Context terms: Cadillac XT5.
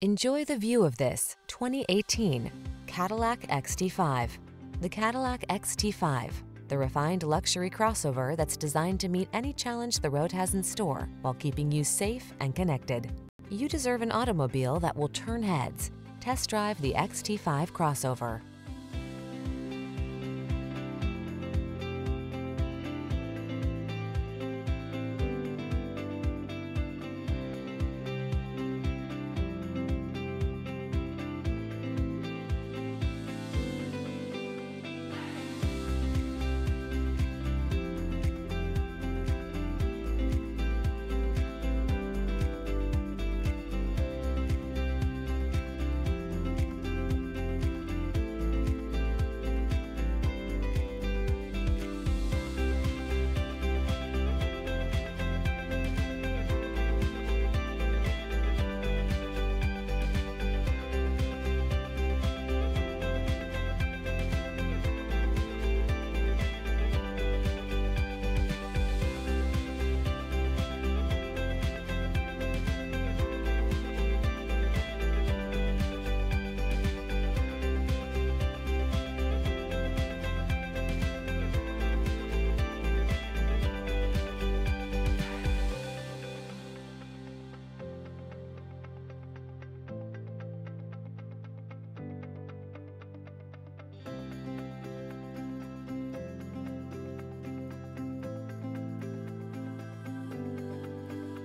Enjoy the view of this 2018 Cadillac XT5. The Cadillac XT5, the refined luxury crossover that's designed to meet any challenge the road has in store while keeping you safe and connected. You deserve an automobile that will turn heads. Test drive the XT5 crossover.